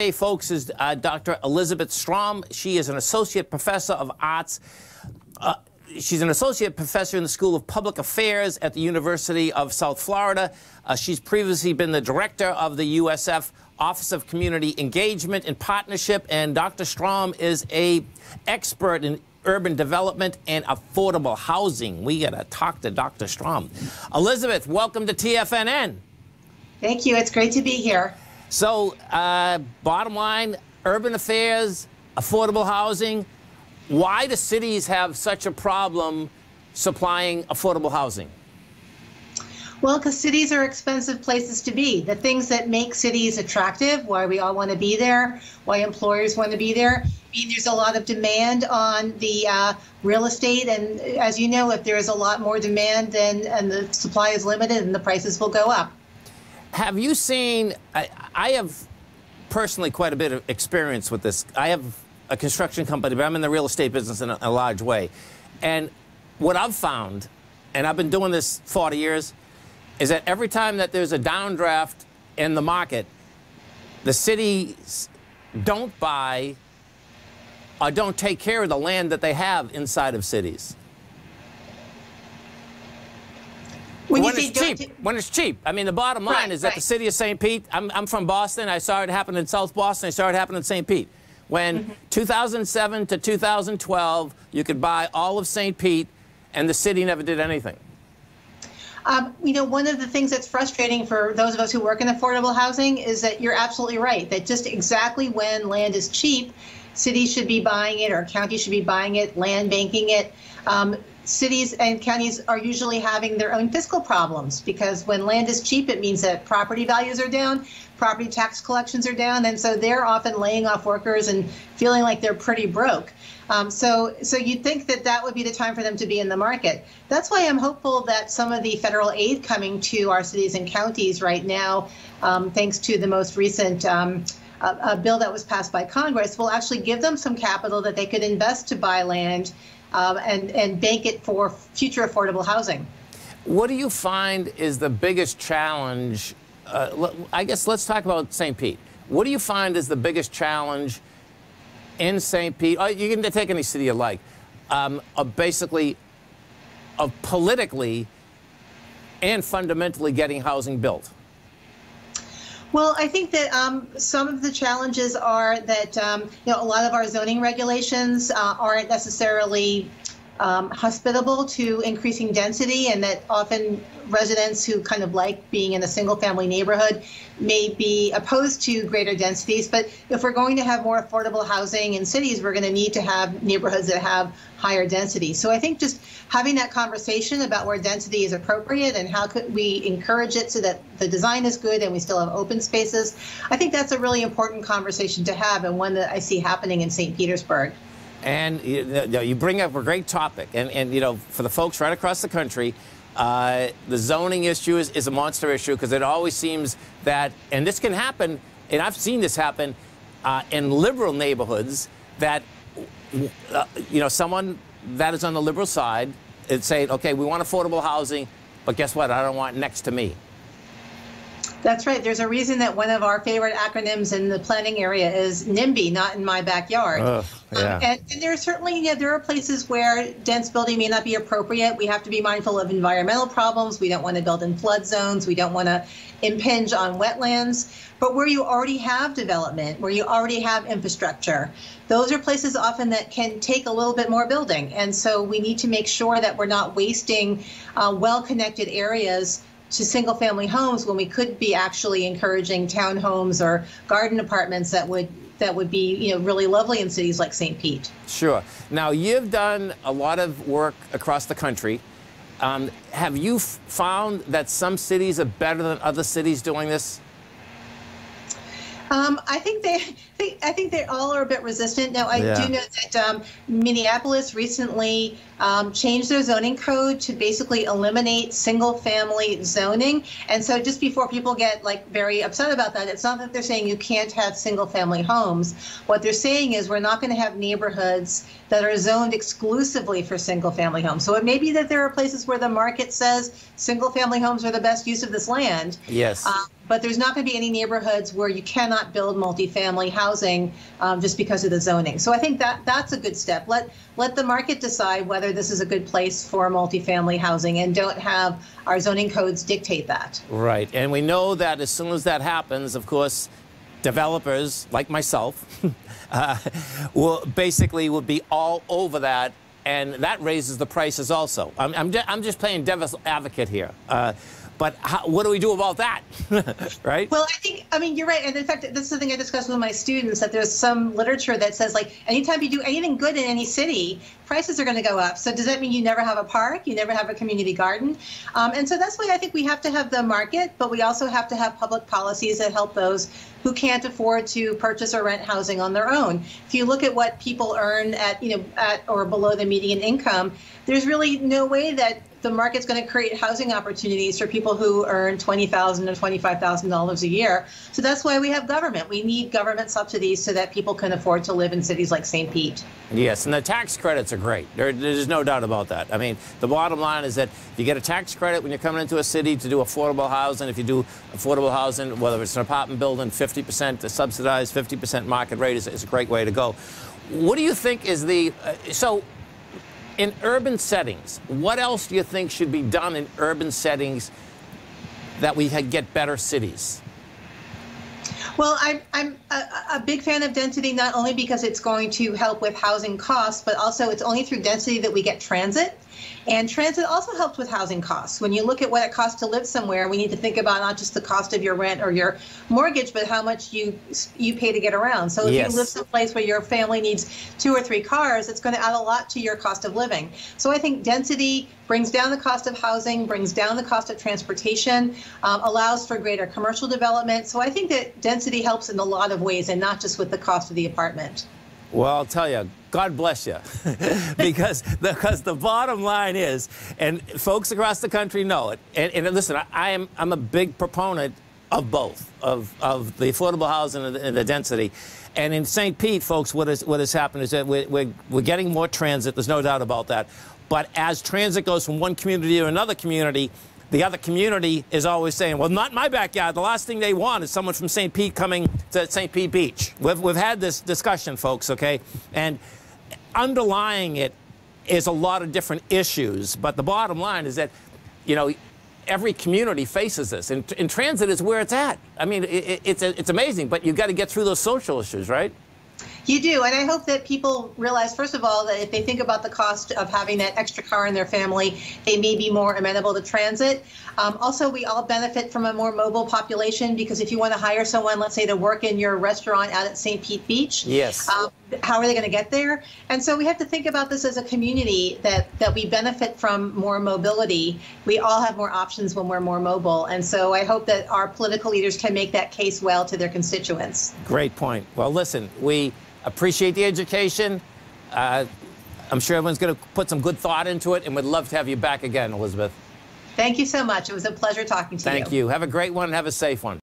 Hey folks, is Dr. Elizabeth Strom. She is an associate professor of arts. She's an associate professor in the School of Public Affairs at the University of South Florida. She's previously been the director of the USF Office of Community Engagement and Partnership, and Dr. Strom is an expert in urban development and affordable housing. We got to talk to Dr. Strom. Elizabeth, welcome to TFNN. Thank you. It's great to be here. So, bottom line, urban affairs, affordable housing, why do cities have such a problem supplying affordable housing? Well, because cities are expensive places to be. The things that make cities attractive, why we all want to be there, why employers want to be there. I mean, there's a lot of demand on the real estate, and as you know, if there is a lot more demand, then and the supply is limited, and the prices will go up. Have you seen, I have personally quite a bit of experience with this. I have a construction company, but I'm in the real estate business in a large way. And what I've found, and I've been doing this 40 years, is that every time that there's a downdraft in the market, the cities don't buy or don't take care of the land that they have inside of cities. When it's cheap. I mean, the bottom line is that the city of St. Pete, I'm from Boston. I saw it happen in South Boston. I saw it happen in St. Pete. When 2007 to 2012, you could buy all of St. Pete, and the city never did anything. You know, one of the things that's frustrating for those of us who work in affordable housing is that you're absolutely right, that just exactly when land is cheap, cities should be buying it, or counties should be buying it, land banking it. Cities and counties are usually having their own fiscal problems, because when land is cheap, it means that property values are down, property tax collections are down, and so they're often laying off workers and feeling like they're pretty broke. So you'd think that that would be the time for them to be in the market. That's why I'm hopeful that some of the federal aid coming to our cities and counties right now, thanks to the most recent bill that was passed by Congress, will actually give them some capital that they could invest to buy land and bank it for future affordable housing. What do you find is the biggest challenge? I guess let's talk about St. Pete. What do you find is the biggest challenge in St. Pete? Oh, you can take any city you like. Basically, politically and fundamentally getting housing built. Well, I think that some of the challenges are that you know, a lot of our zoning regulations aren't necessarily hospitable to increasing density, and that often residents who kind of like being in a single-family neighborhood may be opposed to greater densities. But if we're going to have more affordable housing in cities, we're going to need to have neighborhoods that have higher density. So I think just having that conversation about where density is appropriate and how could we encourage it so that the design is good and we still have open spaces, I think that's a really important conversation to have, and one that I see happening in St. Petersburg. And you bring up a great topic, and you know, for the folks right across the country, the zoning issue is a monster issue, because it always seems that, and this can happen, and I've seen this happen in liberal neighborhoods, that you know, someone that is on the liberal side is saying, okay, we want affordable housing, but guess what? I don't want next to me. That's right. There's a reason that one of our favorite acronyms in the planning area is NIMBY, not in my backyard. Ugh, yeah. And there are certainly, you know, there are places where dense building may not be appropriate. We have to be mindful of environmental problems. We don't want to build in flood zones. We don't want to impinge on wetlands. But where you already have development, where you already have infrastructure, those are places often that can take a little bit more building. And so we need to make sure that we're not wasting well-connected areas to single-family homes, when we could be actually encouraging townhomes or garden apartments that would be, you know, really lovely in cities like St. Pete. Sure. Now, you've done a lot of work across the country. Have you found that some cities are better than other cities doing this? I think they all are a bit resistant. Now, I do know that Minneapolis recently changed their zoning code to basically eliminate single-family zoning. And so just before people get, like, very upset about that, it's not that they're saying you can't have single-family homes. What they're saying is we're not going to have neighborhoods that are zoned exclusively for single-family homes. So it may be that there are places where the market says single-family homes are the best use of this land. Yes. But there's not going to be any neighborhoods where you cannot build multifamily housing just because of the zoning. So I think that that's a good step. Let the market decide whether this is a good place for multifamily housing, and don't have our zoning codes dictate that. Right. And we know that as soon as that happens, of course, developers like myself will be all over that. And that raises the prices also. I'm just playing devil's advocate here. But what do we do about that, right? Well, I mean, you're right. And in fact, this is the thing I discussed with my students, that there's some literature that says, like, anytime you do anything good in any city, prices are going to go up. So does that mean you never have a park? You never have a community garden? And so that's why I think we have to have the market, but we also have to have public policies that help those who can't afford to purchase or rent housing on their own. If you look at what people earn at, you know, at or below the median income, there's really no way that the market's going to create housing opportunities for people who earn $20,000 and $25,000 a year. So that's why we have government. We need government subsidies so that people can afford to live in cities like St. Pete. Yes, and the tax credits are great. There's no doubt about that. I mean, the bottom line is that you get a tax credit when you're coming into a city to do affordable housing. If you do affordable housing, whether it's an apartment building, 50% to subsidize, 50% market rate is a great way to go. What do you think is the in urban settings, what else do you think should be done in urban settings that we could get better cities? Well, I'm a big fan of density, not only because it's going to help with housing costs, but also it's only through density that we get transit. And transit also helps with housing costs. When you look at what it costs to live somewhere, we need to think about not just the cost of your rent or your mortgage, but how much you pay to get around. So if you live someplace where your family needs 2 or 3 cars, it's going to add a lot to your cost of living. So I think density brings down the cost of housing, brings down the cost of transportation, allows for greater commercial development. So I think that density helps in a lot of ways, and not just with the cost of the apartment. Well, I'll tell you, God bless you, because the bottom line is, and folks across the country know it, and listen, I'm a big proponent of both, of the affordable housing and the density. And in St. Pete, folks, what has happened is that we're getting more transit, there's no doubt about that, but as transit goes from one community to another community, the other community is always saying, well, not my backyard. The last thing they want is someone from St. Pete coming to St. Pete Beach. We've had this discussion, folks, okay? And underlying it is a lot of different issues. But the bottom line is that, you know, every community faces this. And transit is where it's at. I mean, it's amazing, but you've got to get through those social issues, right? You do, and I hope that people realize, first of all, that if they think about the cost of having that extra car in their family, they may be more amenable to transit. Also, we all benefit from a more mobile population, because if you want to hire someone, let's say, to work in your restaurant out at St. Pete Beach, how are they going to get there? And so we have to think about this as a community, that we benefit from more mobility. We all have more options when we're more mobile. And so I hope that our political leaders can make that case well to their constituents. Great point. Well, listen, we appreciate the education. I'm sure everyone's going to put some good thought into it, and would love to have you back again, Elizabeth. Thank you so much. It was a pleasure talking to you. Thank you. Have a great one. Have a safe one.